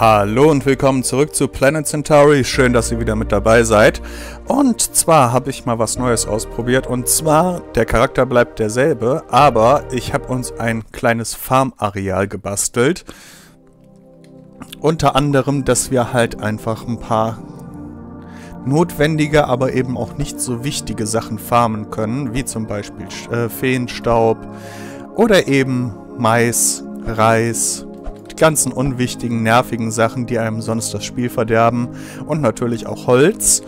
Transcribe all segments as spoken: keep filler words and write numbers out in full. Hallo und willkommen zurück zu Planet Centauri. Schön, dass ihr wieder mit dabei seid. Und zwar habe ich mal was Neues ausprobiert. Und zwar, der Charakter bleibt derselbe, aber ich habe uns ein kleines Farmareal gebastelt. Unter anderem, dass wir halt einfach ein paar notwendige, aber eben auch nicht so wichtige Sachen farmen können. Wie zum Beispiel äh, Feenstaub oder eben Mais, Reis, ganzen unwichtigen, nervigen Sachen, die einem sonst das Spiel verderben. Und natürlich auch Holz.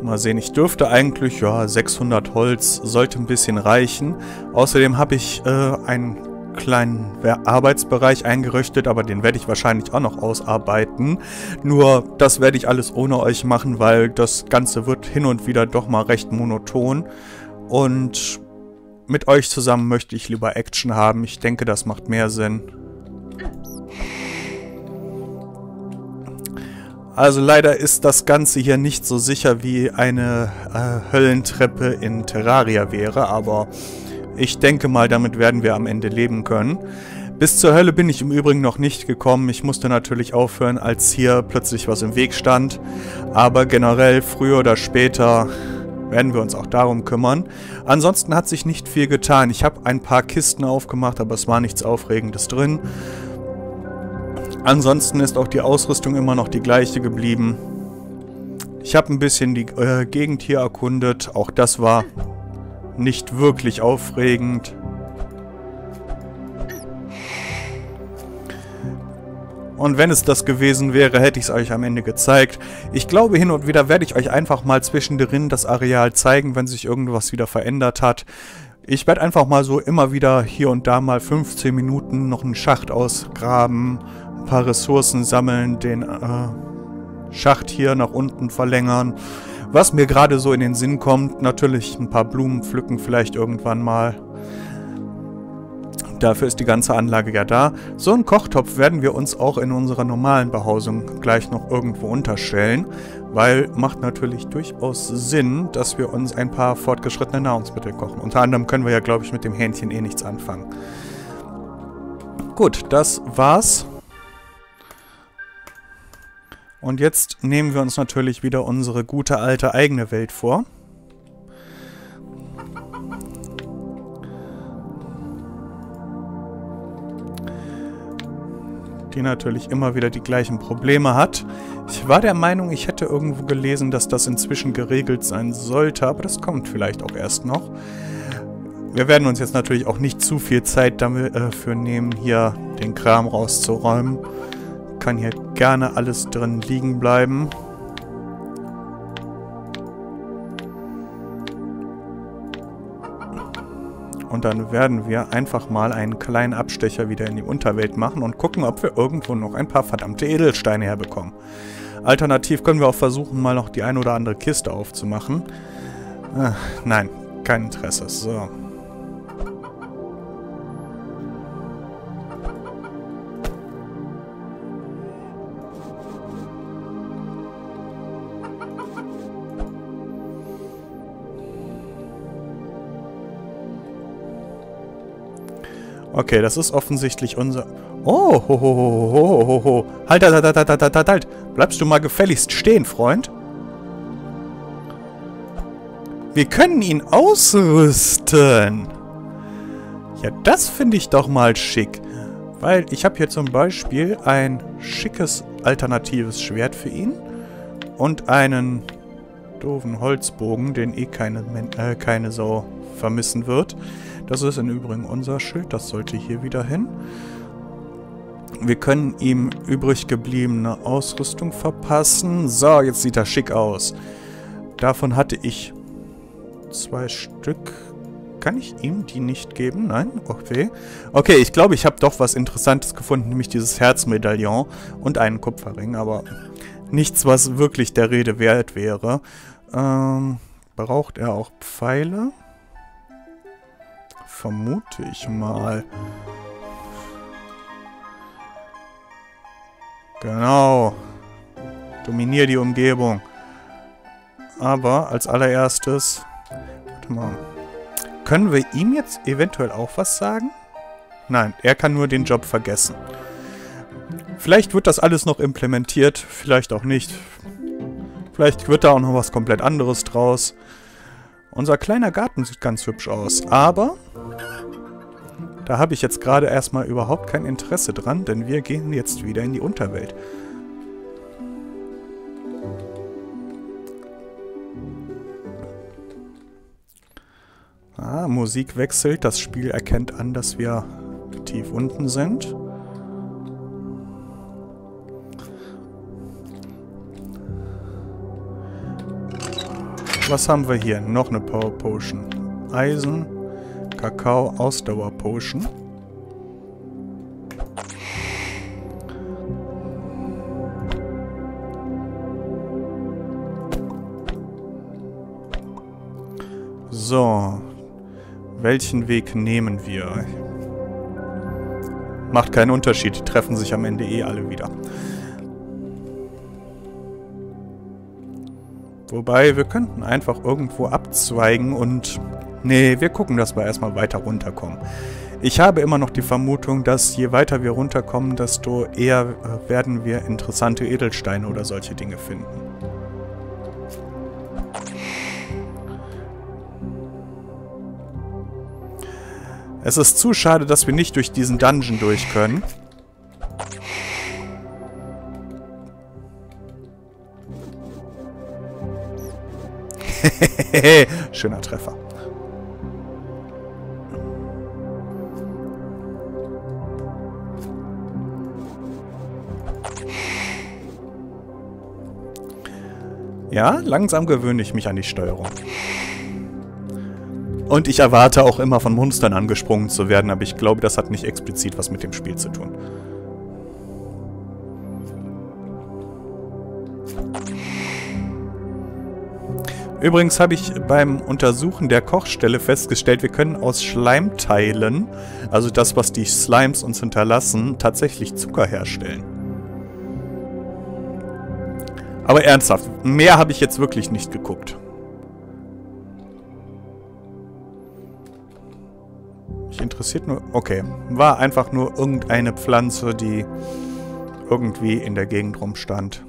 Mal sehen, ich dürfte eigentlich, ja, sechshundert Holz sollte ein bisschen reichen. Außerdem habe ich äh, einen kleinen Arbeitsbereich eingerichtet, aber den werde ich wahrscheinlich auch noch ausarbeiten. Nur, das werde ich alles ohne euch machen, weil das Ganze wird hin und wieder doch mal recht monoton. Und mit euch zusammen möchte ich lieber Action haben. Ich denke, das macht mehr Sinn. Also leider ist das Ganze hier nicht so sicher, wie eine äh, Höllentreppe in Terraria wäre. Aber ich denke mal, damit werden wir am Ende leben können. Bis zur Hölle bin ich im Übrigen noch nicht gekommen. Ich musste natürlich aufhören, als hier plötzlich was im Weg stand. Aber generell, früher oder später werden wir uns auch darum kümmern. Ansonsten hat sich nicht viel getan. Ich habe ein paar Kisten aufgemacht, aber es war nichts Aufregendes drin. Ansonsten ist auch die Ausrüstung immer noch die gleiche geblieben. Ich habe ein bisschen die äh, Gegend hier erkundet. Auch das war nicht wirklich aufregend. Und wenn es das gewesen wäre, hätte ich es euch am Ende gezeigt. Ich glaube, hin und wieder werde ich euch einfach mal zwischendrin das Areal zeigen, wenn sich irgendwas wieder verändert hat. Ich werde einfach mal so immer wieder hier und da mal fünfzehn Minuten noch einen Schacht ausgraben, ein paar Ressourcen sammeln, den äh, Schacht hier nach unten verlängern. Was mir gerade so in den Sinn kommt, natürlich ein paar Blumen pflücken vielleicht irgendwann mal. Dafür ist die ganze Anlage ja da. So einen Kochtopf werden wir uns auch in unserer normalen Behausung gleich noch irgendwo unterstellen, weil macht natürlich durchaus Sinn, dass wir uns ein paar fortgeschrittene Nahrungsmittel kochen. Unter anderem können wir ja, glaube ich, mit dem Hähnchen eh nichts anfangen. Gut, das war's. Und jetzt nehmen wir uns natürlich wieder unsere gute alte eigene Welt vor. Die natürlich immer wieder die gleichen Probleme hat. Ich war der Meinung, ich hätte irgendwo gelesen, dass das inzwischen geregelt sein sollte, aber das kommt vielleicht auch erst noch. Wir werden uns jetzt natürlich auch nicht zu viel Zeit dafür nehmen, hier den Kram rauszuräumen. Kann hier gerne alles drin liegen bleiben. Und dann werden wir einfach mal einen kleinen Abstecher wieder in die Unterwelt machen und gucken, ob wir irgendwo noch ein paar verdammte Edelsteine herbekommen. Alternativ können wir auch versuchen, mal noch die ein oder andere Kiste aufzumachen. Ach, nein, kein Interesse. So. Okay, das ist offensichtlich unser... Oh, ho, ho, ho, ho, ho, ho. Halt, halt, halt, halt, halt, halt, halt. Bleibst du mal gefälligst stehen, Freund? Wir können ihn ausrüsten. Ja, das finde ich doch mal schick. Weil ich habe hier zum Beispiel ein schickes alternatives Schwert für ihn. Und einen doofen Holzbogen, den eh keine, äh, keine Sau vermissen wird. Das ist im Übrigen unser Schild, das sollte hier wieder hin. Wir können ihm übrig gebliebene Ausrüstung verpassen. So, jetzt sieht er schick aus. Davon hatte ich zwei Stück. Kann ich ihm die nicht geben? Nein? Okay. Okay, ich glaube, ich habe doch was Interessantes gefunden, nämlich dieses Herzmedaillon und einen Kupferring, aber nichts, was wirklich der Rede wert wäre. Ähm, braucht er auch Pfeile? Vermute ich mal. Genau. Dominier die Umgebung. Aber als allererstes... Warte mal. Können wir ihm jetzt eventuell auch was sagen? Nein, er kann nur den Job vergessen. Vielleicht wird das alles noch implementiert, vielleicht auch nicht. Vielleicht wird da auch noch was komplett anderes draus. Unser kleiner Garten sieht ganz hübsch aus, aber da habe ich jetzt gerade erstmal überhaupt kein Interesse dran, denn wir gehen jetzt wieder in die Unterwelt. Ah, Musik wechselt. Das Spiel erkennt an, dass wir tief unten sind. Was haben wir hier? Noch eine Power Potion. Eisen, Kakao, Ausdauer Potion. So. Welchen Weg nehmen wir? Macht keinen Unterschied. Die treffen sich am Ende eh alle wieder. Wobei, wir könnten einfach irgendwo abzweigen und... Nee, wir gucken, dass wir erstmal weiter runterkommen. Ich habe immer noch die Vermutung, dass je weiter wir runterkommen, desto eher werden wir interessante Edelsteine oder solche Dinge finden. Es ist zu schade, dass wir nicht durch diesen Dungeon durch können. Schöner Treffer. Ja, langsam gewöhne ich mich an die Steuerung. Und ich erwarte auch immer von Monstern angesprungen zu werden, aber ich glaube, das hat nicht explizit was mit dem Spiel zu tun. Übrigens habe ich beim Untersuchen der Kochstelle festgestellt, wir können aus Schleimteilen, also das, was die Slimes uns hinterlassen, tatsächlich Zucker herstellen. Aber ernsthaft, mehr habe ich jetzt wirklich nicht geguckt. Mich interessiert nur... Okay, war einfach nur irgendeine Pflanze, die irgendwie in der Gegend rumstand.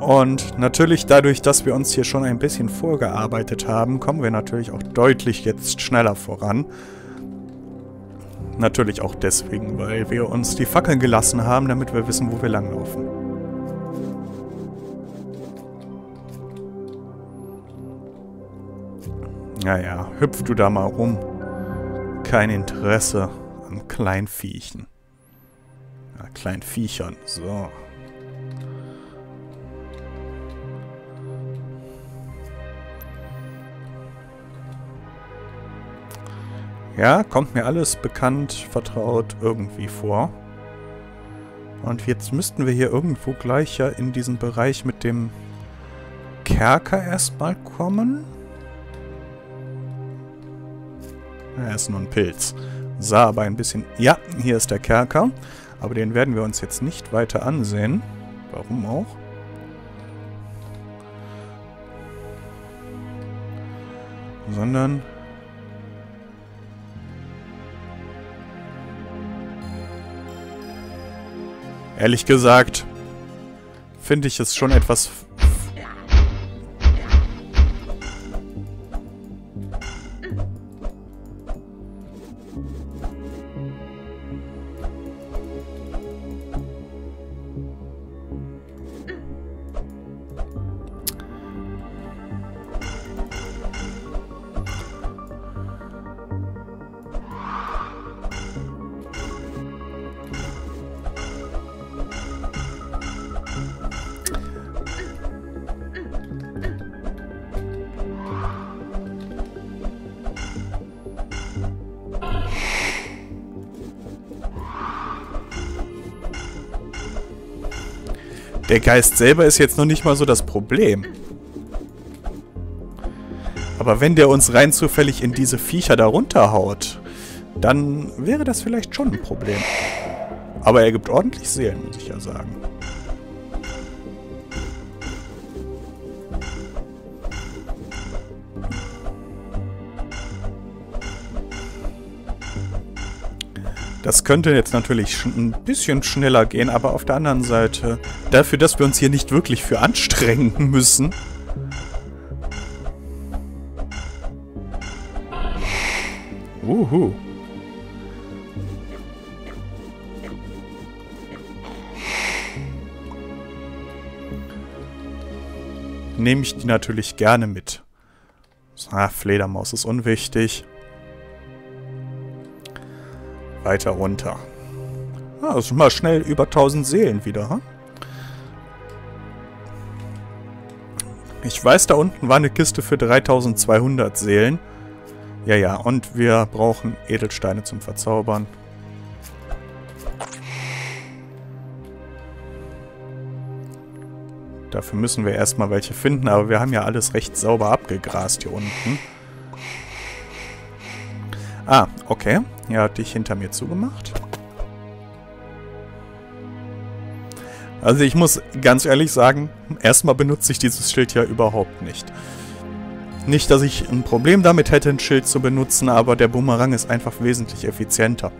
Und natürlich dadurch, dass wir uns hier schon ein bisschen vorgearbeitet haben, kommen wir natürlich auch deutlich jetzt schneller voran. Natürlich auch deswegen, weil wir uns die Fackeln gelassen haben, damit wir wissen, wo wir langlaufen. Naja, hüpf du da mal rum. Kein Interesse an Kleinviechen. Ja, Kleinviechern, so... Ja, kommt mir alles bekannt, vertraut irgendwie vor. Und jetzt müssten wir hier irgendwo gleich ja in diesen Bereich mit dem Kerker erstmal kommen. Er ist nur ein Pilz. Sah aber ein bisschen... Ja, hier ist der Kerker. Aber den werden wir uns jetzt nicht weiter ansehen. Warum auch? Sondern... Ehrlich gesagt, finde ich es schon etwas... Der Geist selber ist jetzt noch nicht mal so das Problem. Aber wenn der uns rein zufällig in diese Viecher da runterhaut, dann wäre das vielleicht schon ein Problem. Aber er gibt ordentlich Seelen, muss ich ja sagen. Das könnte jetzt natürlich ein bisschen schneller gehen, aber auf der anderen Seite, dafür, dass wir uns hier nicht wirklich für anstrengen müssen. Uhu. Nehme ich die natürlich gerne mit. Ah, Fledermaus ist unwichtig. Weiter runter. Ah, das ist mal schnell über tausend Seelen wieder. Hm? Ich weiß, da unten war eine Kiste für dreitausendzweihundert Seelen. Ja, ja, und wir brauchen Edelsteine zum Verzaubern. Dafür müssen wir erstmal welche finden, aber wir haben ja alles recht sauber abgegrast hier unten. Ah, okay. Ja, hat dich hinter mir zugemacht. Also ich muss ganz ehrlich sagen, erstmal benutze ich dieses Schild ja überhaupt nicht. Nicht, dass ich ein Problem damit hätte, ein Schild zu benutzen, aber der Bumerang ist einfach wesentlich effizienter.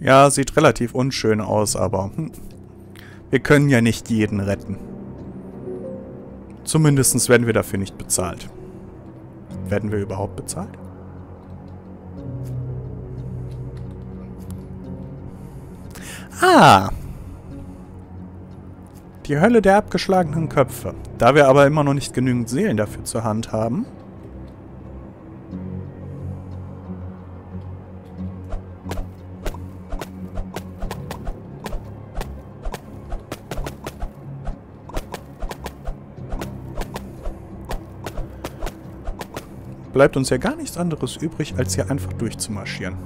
Ja, sieht relativ unschön aus, aber hm, wir können ja nicht jeden retten. Zumindest werden wir dafür nicht bezahlt. Werden wir überhaupt bezahlt? Ah! Die Hölle der abgeschlagenen Köpfe. Da wir aber immer noch nicht genügend Seelen dafür zur Hand haben... bleibt uns ja gar nichts anderes übrig, als hier einfach durchzumarschieren.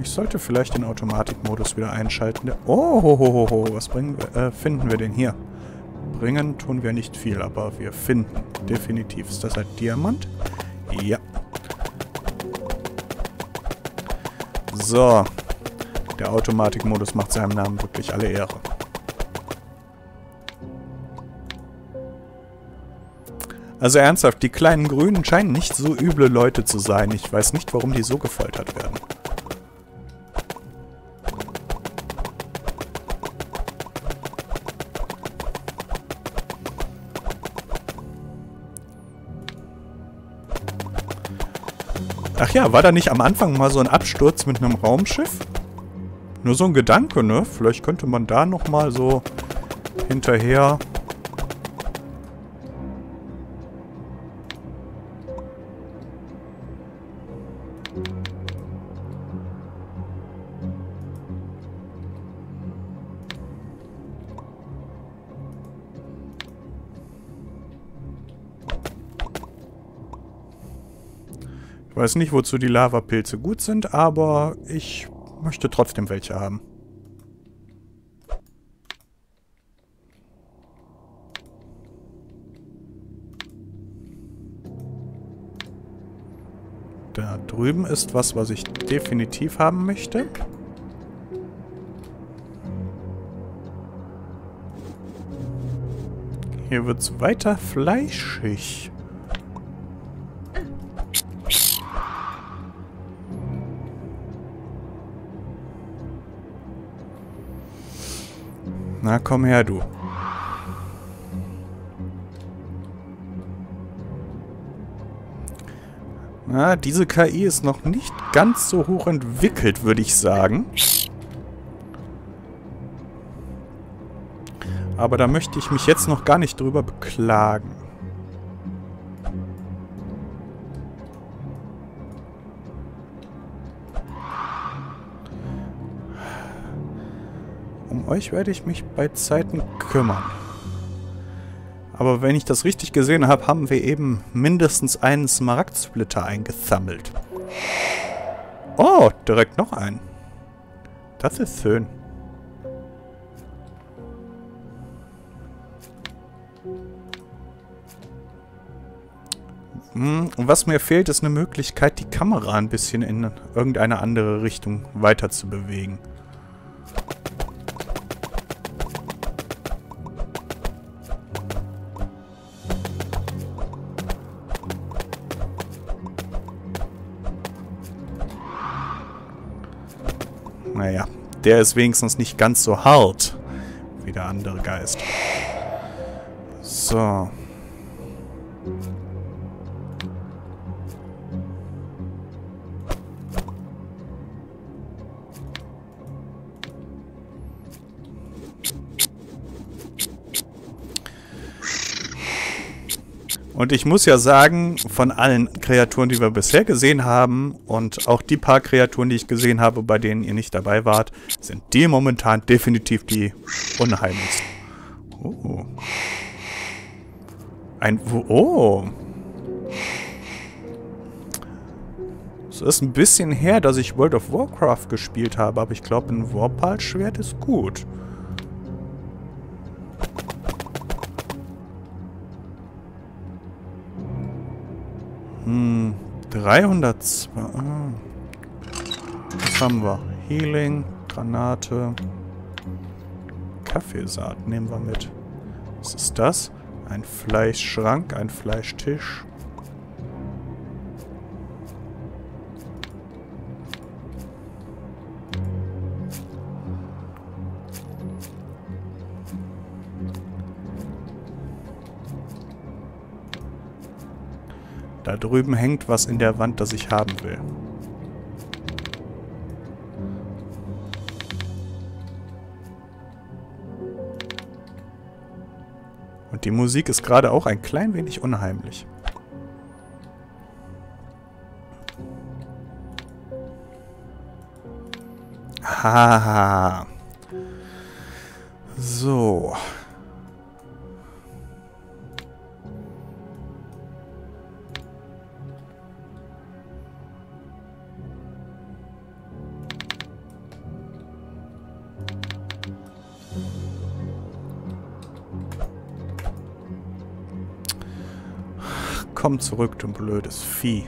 Ich sollte vielleicht den Automatikmodus wieder einschalten. Oh, ho, ho, ho, ho. Was bringen wir, äh, finden wir denn hier? Bringen tun wir nicht viel, aber wir finden. Definitiv. Ist das ein Diamant? Ja. So. Der Automatikmodus macht seinem Namen wirklich alle Ehre. Also ernsthaft, die kleinen Grünen scheinen nicht so üble Leute zu sein. Ich weiß nicht, warum die so gefoltert werden. Ach ja, war da nicht am Anfang mal so ein Absturz mit einem Raumschiff? Nur so ein Gedanke, ne? Vielleicht könnte man da nochmal so hinterher... Ich weiß nicht, wozu die Lavapilze gut sind, aber ich möchte trotzdem welche haben. Da drüben ist was, was ich definitiv haben möchte. Hier wird es weiter fleischig. Na, komm her, du. Na, diese K I ist noch nicht ganz so hoch entwickelt, würde ich sagen. Aber da möchte ich mich jetzt noch gar nicht drüber beklagen. Um euch werde ich mich bei Zeiten kümmern. Aber wenn ich das richtig gesehen habe, haben wir eben mindestens einen Smaragdsplitter eingesammelt. Oh, direkt noch einen. Das ist schön. Hm, und was mir fehlt, ist eine Möglichkeit, die Kamera ein bisschen in irgendeine andere Richtung weiter zu bewegen. Naja, der ist wenigstens nicht ganz so hart wie der andere Geist. So. Und ich muss ja sagen, von allen Kreaturen, die wir bisher gesehen haben und auch die paar Kreaturen, die ich gesehen habe, bei denen ihr nicht dabei wart, sind die momentan definitiv die unheimlichsten. Oh. Ein... Oh. Es ist ein bisschen her, dass ich World of Warcraft gespielt habe, aber ich glaube, ein Warpal-Schwert ist gut. dreihundertzwei. Was haben wir? Healing, Granate, Kaffeesaat nehmen wir mit. Was ist das? Ein Fleischschrank, ein Fleischtisch. Da drüben hängt was in der Wand, das ich haben will. Und die Musik ist gerade auch ein klein wenig unheimlich. Haha. So. Komm zurück, du blödes Vieh.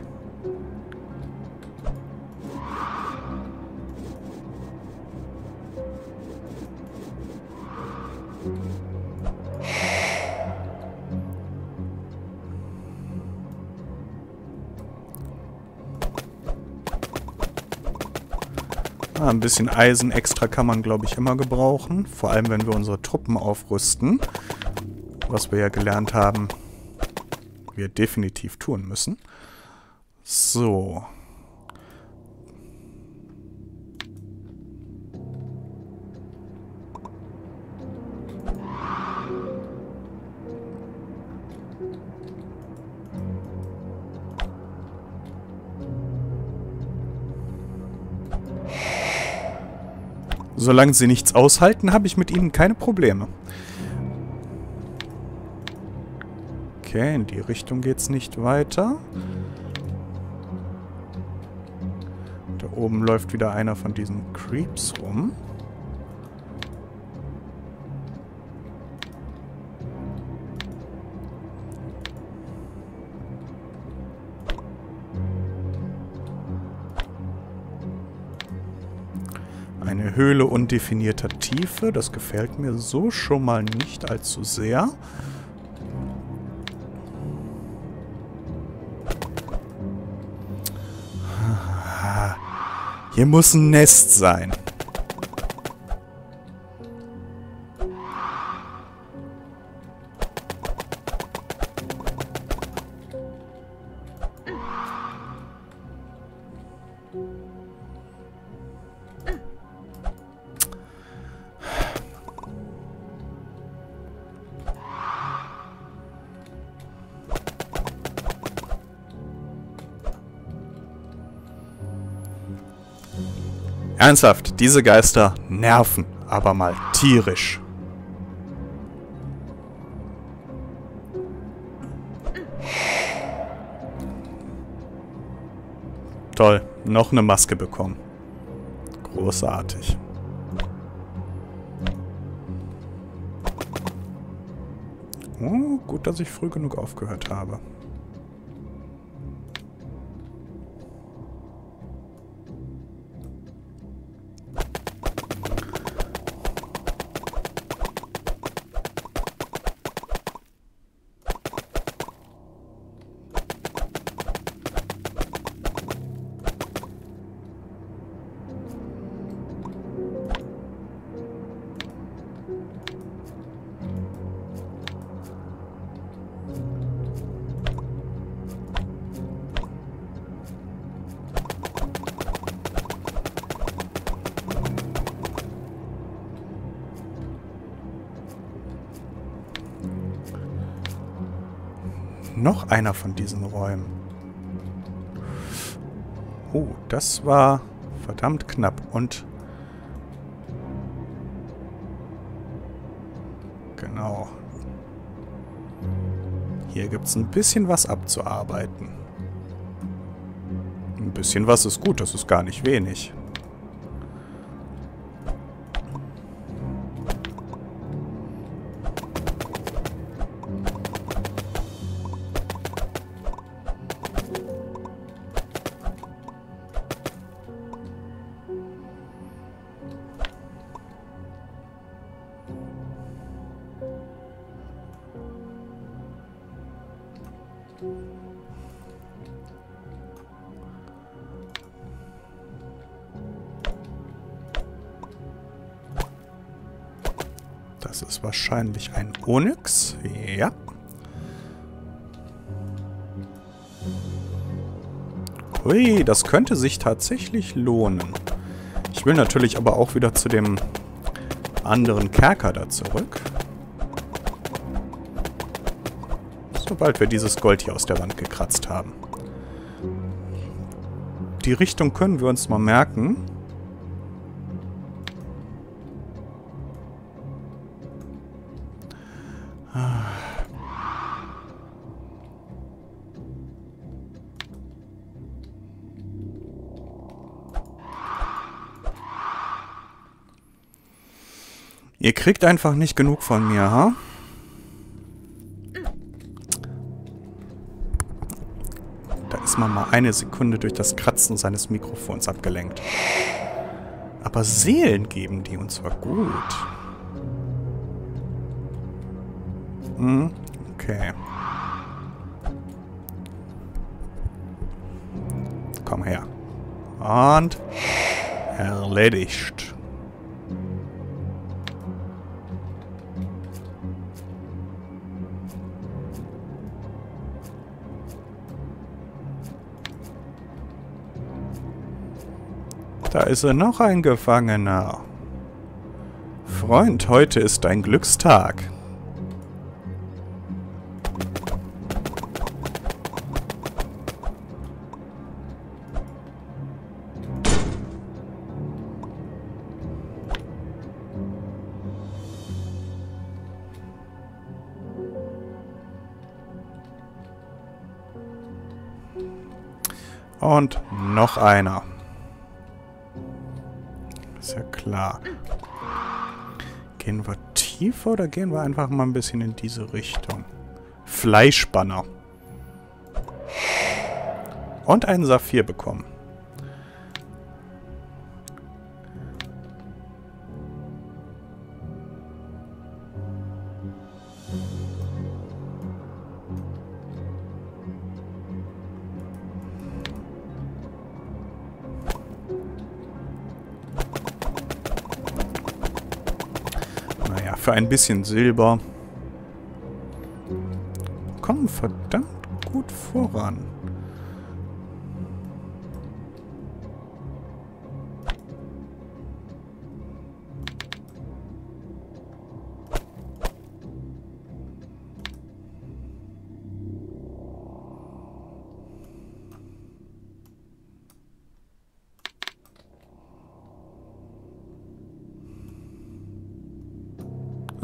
Ah, ein bisschen Eisen extra kann man, glaube ich, immer gebrauchen. Vor allem, wenn wir unsere Truppen aufrüsten. Was wir ja gelernt haben, wir definitiv tun müssen. So. Solange sie nichts aushalten, habe ich mit ihnen keine Probleme. Okay, in die Richtung geht's nicht weiter. Da oben läuft wieder einer von diesen Creeps rum. Eine Höhle undefinierter Tiefe, das gefällt mir so schon mal nicht allzu sehr. Hier muss ein Nest sein. Ernsthaft, diese Geister nerven. aber mal tierisch. Toll, noch eine Maske bekommen. Großartig. Oh, gut, dass ich früh genug aufgehört habe. Noch einer von diesen Räumen. Oh, das war verdammt knapp. Und genau. Hier gibt es ein bisschen was abzuarbeiten. Ein bisschen was ist gut, das ist gar nicht wenig. Das ist wahrscheinlich ein Onyx. Ja. Hui, das könnte sich tatsächlich lohnen. Ich will natürlich aber auch wieder zu dem anderen Kerker da zurück. Sobald wir dieses Gold hier aus der Wand gekratzt haben. Die Richtung können wir uns mal merken. Ihr kriegt einfach nicht genug von mir, ha? Da ist man mal eine Sekunde durch das Kratzen seines Mikrofons abgelenkt. Aber Seelen geben die, und zwar gut. Hm, okay. Komm her. Und erledigt. Da ist er, noch ein Gefangener. Freund, heute ist dein Glückstag. Und noch einer. Ist ja klar. Gehen wir tiefer oder gehen wir einfach mal ein bisschen in diese Richtung? Fleischbanner. Und einen Saphir bekommen. Für ein bisschen Silber. Kommen verdammt gut voran.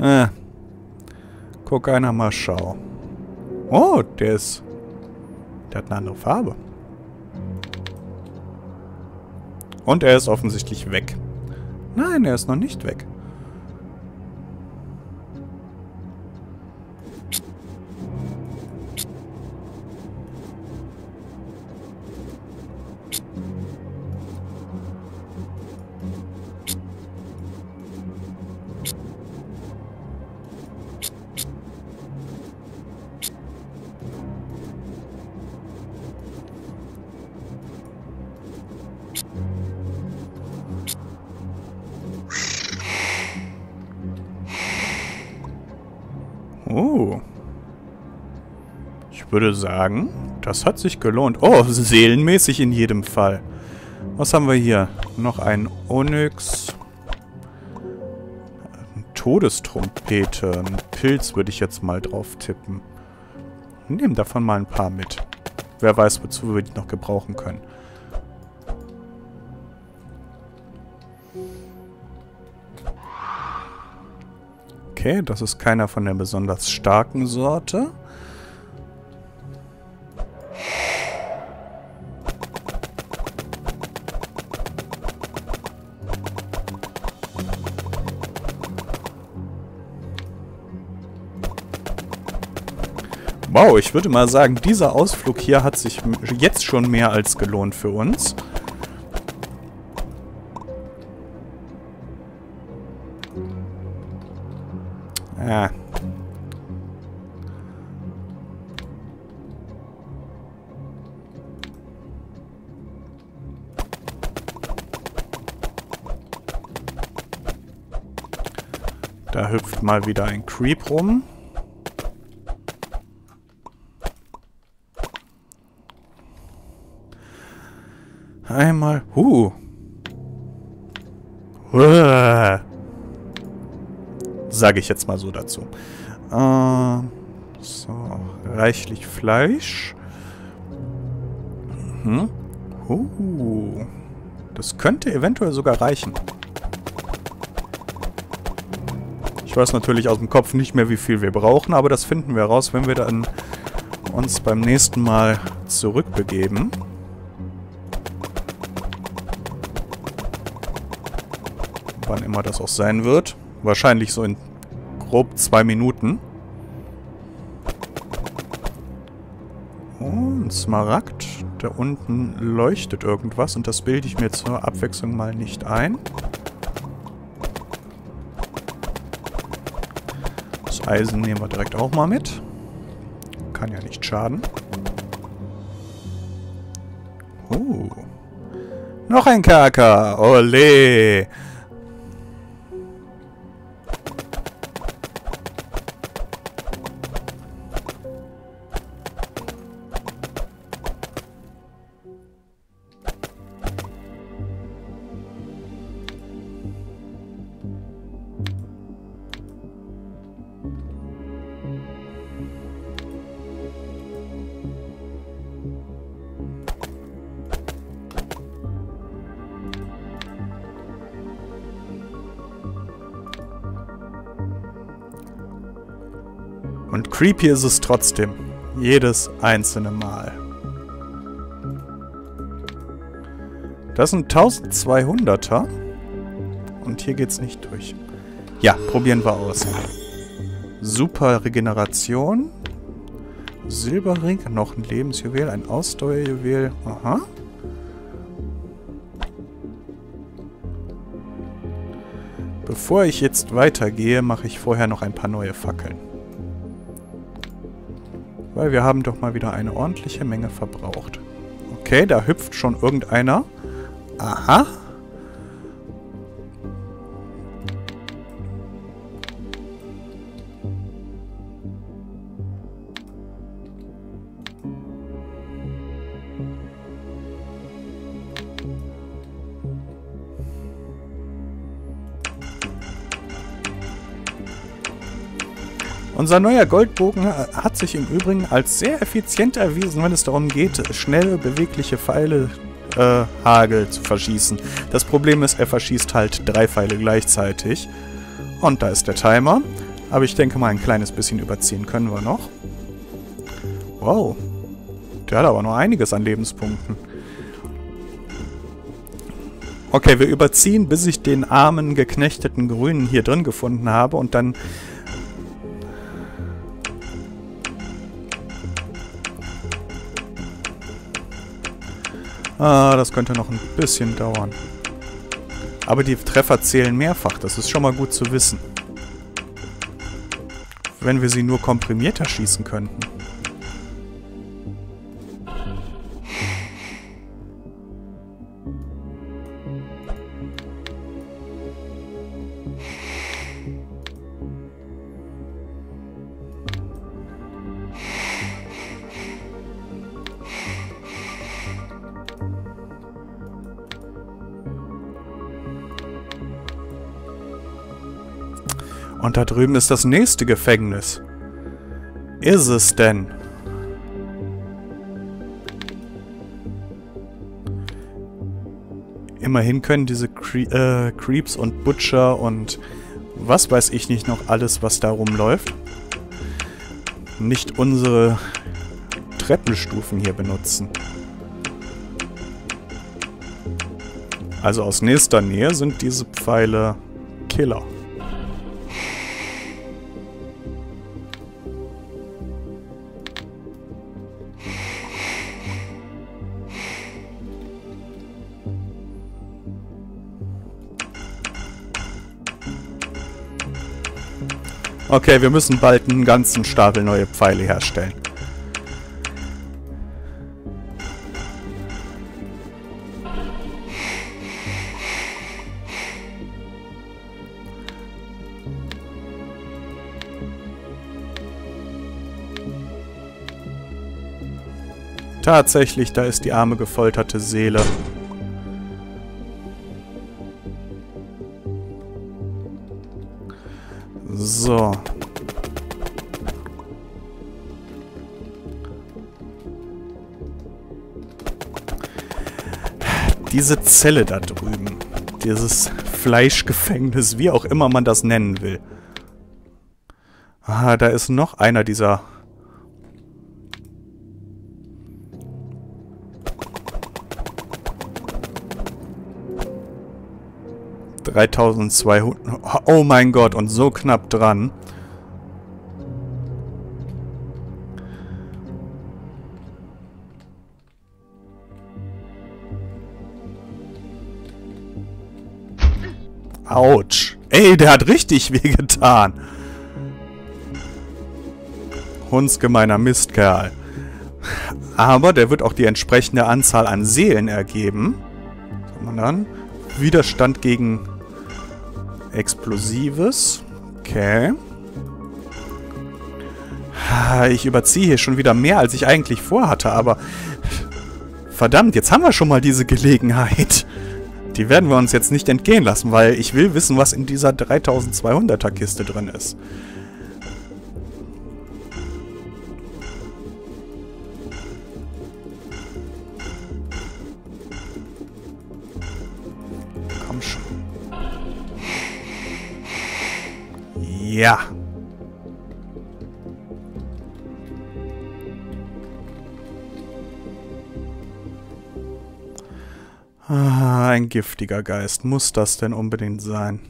Äh. Guck einer mal schau. Oh, der ist... Der hat eine andere Farbe. Und er ist offensichtlich weg. Nein, er ist noch nicht weg. Oh. Ich würde sagen, das hat sich gelohnt. Oh, seelenmäßig in jedem Fall. Was haben wir hier? Noch ein Onyx. Eine Todestrompete. Ein Pilz würde ich jetzt mal drauf tippen. Nehmen davon mal ein paar mit. Wer weiß, wozu wir die noch gebrauchen können. Okay, das ist keiner von der besonders starken Sorte. Wow, ich würde mal sagen, dieser Ausflug hier hat sich jetzt schon mehr als gelohnt für uns. Ja. Da hüpft mal wieder ein Creep rum. Einmal... Huh. Uah. Sage ich jetzt mal so dazu. Äh, so, reichlich Fleisch. Mhm. Uh, das könnte eventuell sogar reichen. Ich weiß natürlich aus dem Kopf nicht mehr, wie viel wir brauchen, aber das finden wir raus, wenn wir dann uns beim nächsten Mal zurückbegeben. Wann immer das auch sein wird. Wahrscheinlich so in grob zwei Minuten. Oh, ein Smaragd. Da unten leuchtet irgendwas und das bilde ich mir zur Abwechslung mal nicht ein. Das Eisen nehmen wir direkt auch mal mit. Kann ja nicht schaden. Oh. Noch ein Kerker. Ole. Und creepy ist es trotzdem. Jedes einzelne Mal. Das sind zwölfhunderter. Und hier geht's nicht durch. Ja, probieren wir aus. Super Regeneration. Silberring, noch ein Lebensjuwel, ein Ausdauerjuwel. Aha. Bevor ich jetzt weitergehe, mache ich vorher noch ein paar neue Fackeln. Weil wir haben doch mal wieder eine ordentliche Menge verbraucht. Okay, da hüpft schon irgendeiner. Aha. Unser neuer Goldbogen hat sich im Übrigen als sehr effizient erwiesen, wenn es darum geht, schnelle, bewegliche Pfeile, äh, Hagel zu verschießen. Das Problem ist, er verschießt halt drei Pfeile gleichzeitig. Und da ist der Timer. Aber ich denke mal, ein kleines bisschen überziehen können wir noch. Wow. Der hat aber nur einiges an Lebenspunkten. Okay, wir überziehen, bis ich den armen, geknechteten Grünen hier drin gefunden habe und dann... Ah, das könnte noch ein bisschen dauern. Aber die Treffer zählen mehrfach, das ist schon mal gut zu wissen. Wenn wir sie nur komprimierter schießen könnten. Und da drüben ist das nächste Gefängnis. Ist es denn? Immerhin können diese Cre- äh, Creeps und Butcher und was weiß ich nicht noch alles, was da rumläuft, nicht unsere Treppenstufen hier benutzen. Also aus nächster Nähe sind diese Pfeile Killer. Okay, wir müssen bald einen ganzen Stapel neue Pfeile herstellen. Tatsächlich, da ist die arme gefolterte Seele. So. Diese Zelle da drüben. Dieses Fleischgefängnis, wie auch immer man das nennen will. Ah, da ist noch einer dieser... dreitausendzweihundert... Oh mein Gott, und so knapp dran. Autsch. Ey, der hat richtig wehgetan. Hundsgemeiner Mistkerl. Aber der wird auch die entsprechende Anzahl an Seelen ergeben. Und dann Widerstand gegen... Explosives. Okay. Ich überziehe hier schon wieder mehr, als ich eigentlich vorhatte, aber... Verdammt, jetzt haben wir schon mal diese Gelegenheit. Die werden wir uns jetzt nicht entgehen lassen, weil ich will wissen, was in dieser dreitausendzweihunderter Kiste drin ist. Komm schon. Ja. Ah, ein giftiger Geist. Muss das denn unbedingt sein?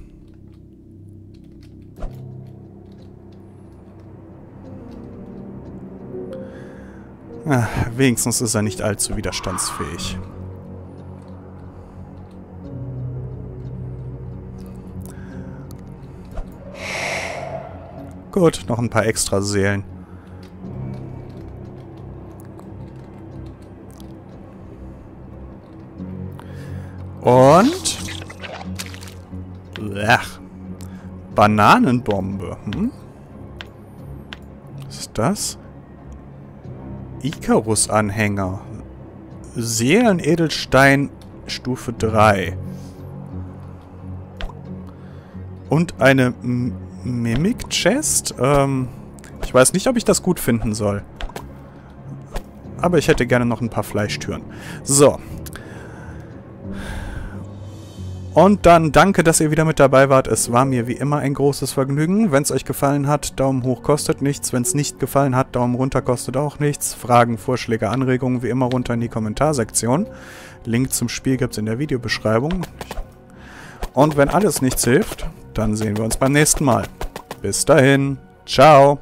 Ah, wenigstens ist er nicht allzu widerstandsfähig. Gut, noch ein paar extra Seelen. Und... Blech. Bananenbombe. Hm? Was ist das? Icarus-Anhänger. Seelenedelstein Stufe drei. Und eine... Mimic Chest? Ähm, ich weiß nicht, ob ich das gut finden soll. Aber ich hätte gerne noch ein paar Fleischtüren. So. Und dann danke, dass ihr wieder mit dabei wart. Es war mir wie immer ein großes Vergnügen. Wenn es euch gefallen hat, Daumen hoch kostet nichts. Wenn es nicht gefallen hat, Daumen runter kostet auch nichts. Fragen, Vorschläge, Anregungen wie immer runter in die Kommentarsektion. Link zum Spiel gibt es in der Videobeschreibung. Und wenn alles nichts hilft, dann sehen wir uns beim nächsten Mal. Bis dahin. Ciao.